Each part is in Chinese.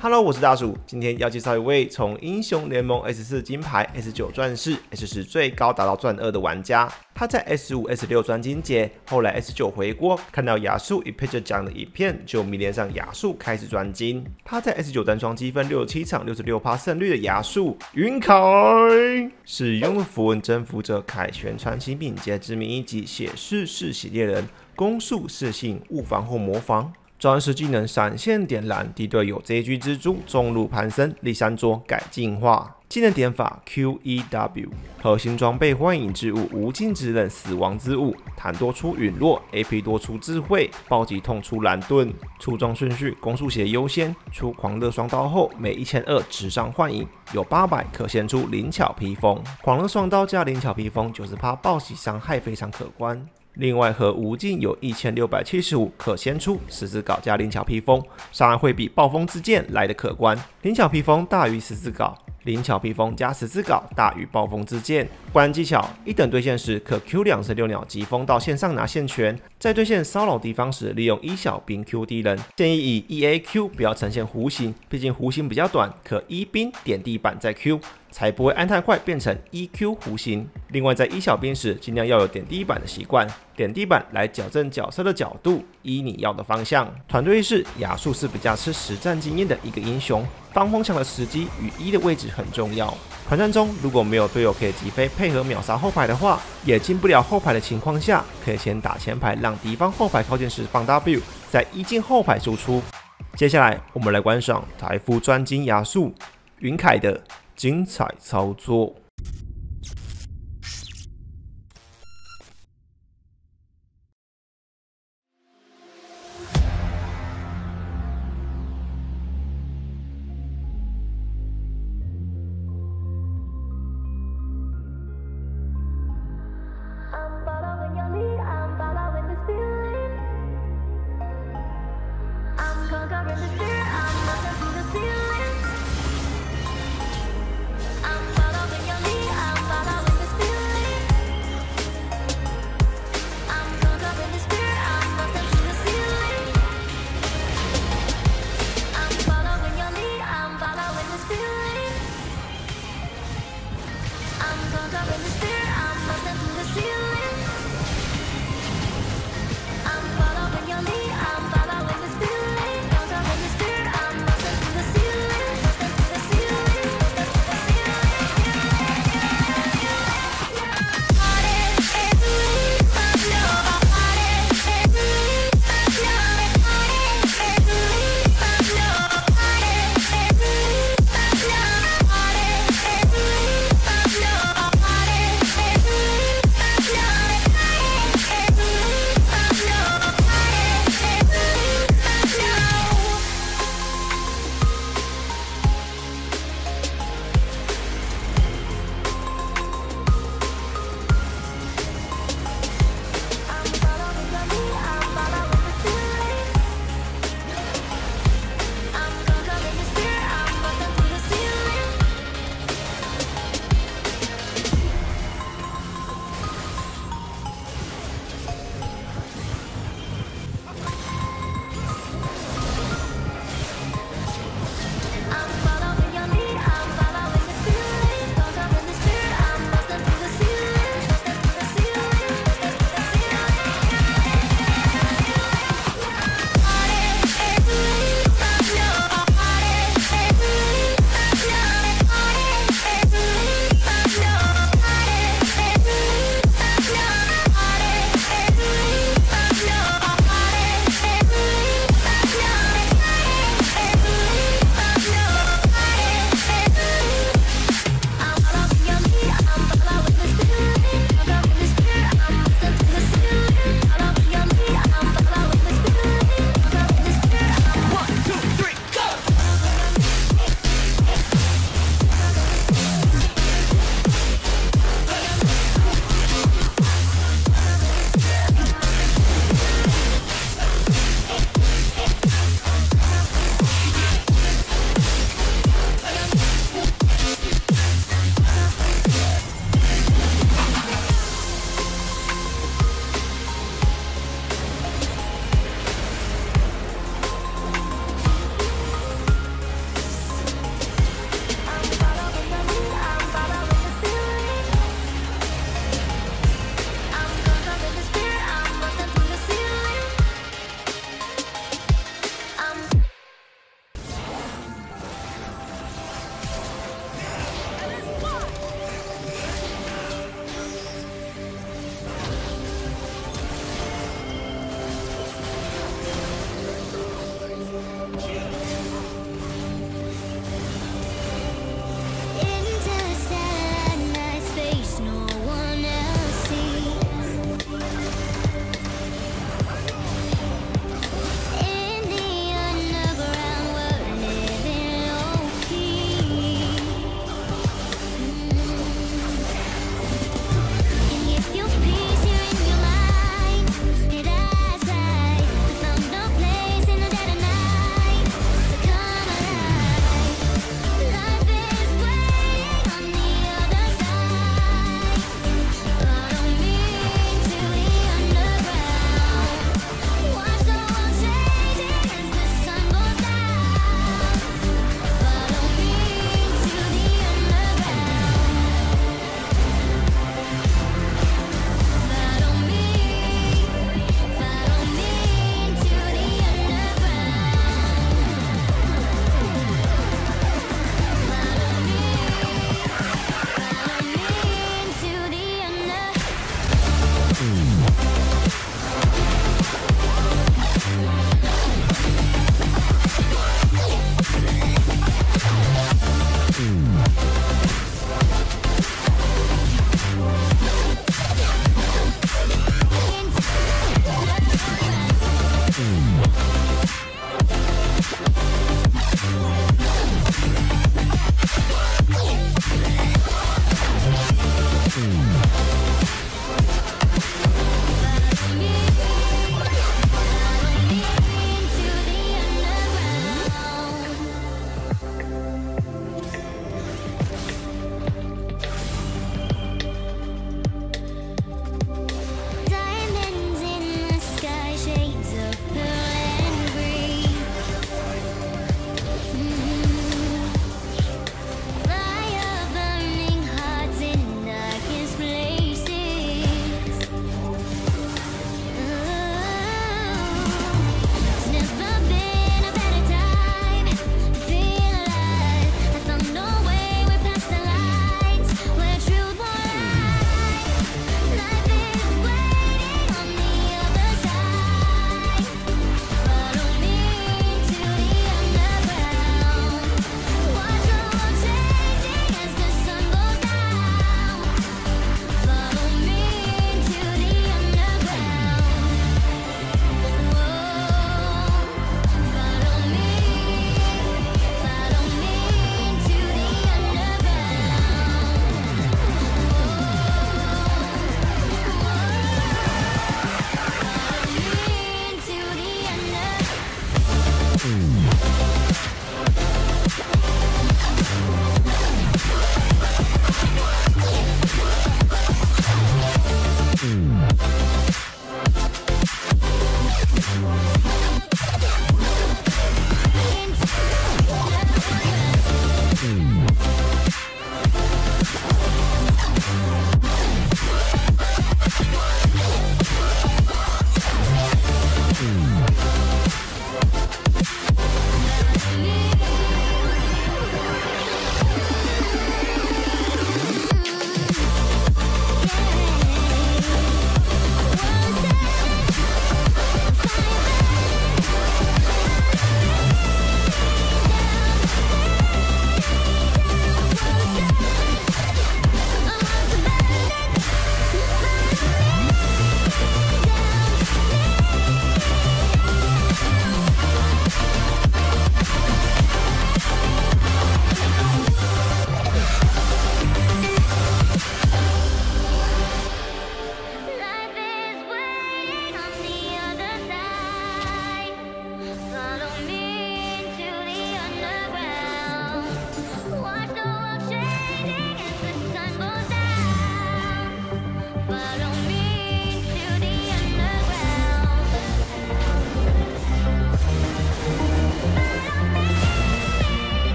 Hello， 我是大叔，今天要介绍一位从英雄联盟 S4 金牌、S9 钻石、S10 最高达到钻2的玩家。他在 S5、S6 专精节，后来 S9 回锅，看到亚树以 Pitcher 奖的影片，就迷恋上亚树，开始专精。他在 S9 单双积分67场66%胜率的亚树云凯，使用符文征服者凯旋传奇敏捷之名一级血式嗜血猎人，攻速是性物防或魔防。 钻石技能闪现点燃敌队友 JG 蜘蛛，中路攀升，第三桌改进化。技能点法 QEW， 核心装备幻影之物无尽之刃死亡之物，坦多出陨落 ，AP 多出智慧，暴击痛出蓝盾。出装顺序攻速鞋优先，出狂热双刀后每1200直上幻影，有800可献出灵巧披风。狂热双刀加灵巧披风90%暴击伤害非常可观。 另外，和无尽有1675可先出，十字镐加灵巧披风，伤害会比暴风之剑来的可观。灵巧披风大于十字镐，灵巧披风加十字镐大于暴风之剑。关技巧：一等对线时可 Q 2声遛鸟疾风到线上拿线权，在对线骚扰敌方时利用小兵 Q 敌人。建议以 E A Q， 不要呈现弧形，毕竟弧形比较短，可一兵点地板再 Q。 才不会按太快变成 EQ 弧形。另外，在一小兵时，尽量要有点地板的习惯，点地板来矫正角色的角度，依你要的方向。团队意识，亚树是比较吃实战经验的一个英雄，防风墙的时机与E的位置很重要。团战中如果没有队友可以击飞配合秒杀后排的话，也进不了后排的情况下，可以先打前排，让敌方后排靠近时放 W， 再一进后排输出。接下来我们来观赏台服专精亚树云凯的 精彩操作！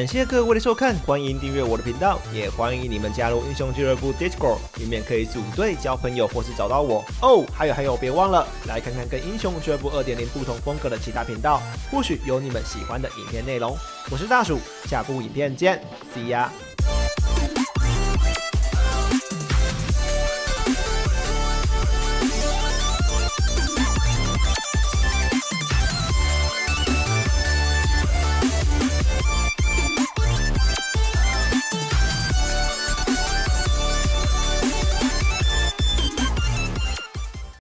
感谢各位的收看，欢迎订阅我的频道，也欢迎你们加入英雄俱乐部 Discord， 里面可以组队、交朋友或是找到我哦。还有，别忘了来看看跟英雄俱乐部 2.0 不同风格的其他频道，或许有你们喜欢的影片内容。我是大鼠，下部影片见 ，See ya。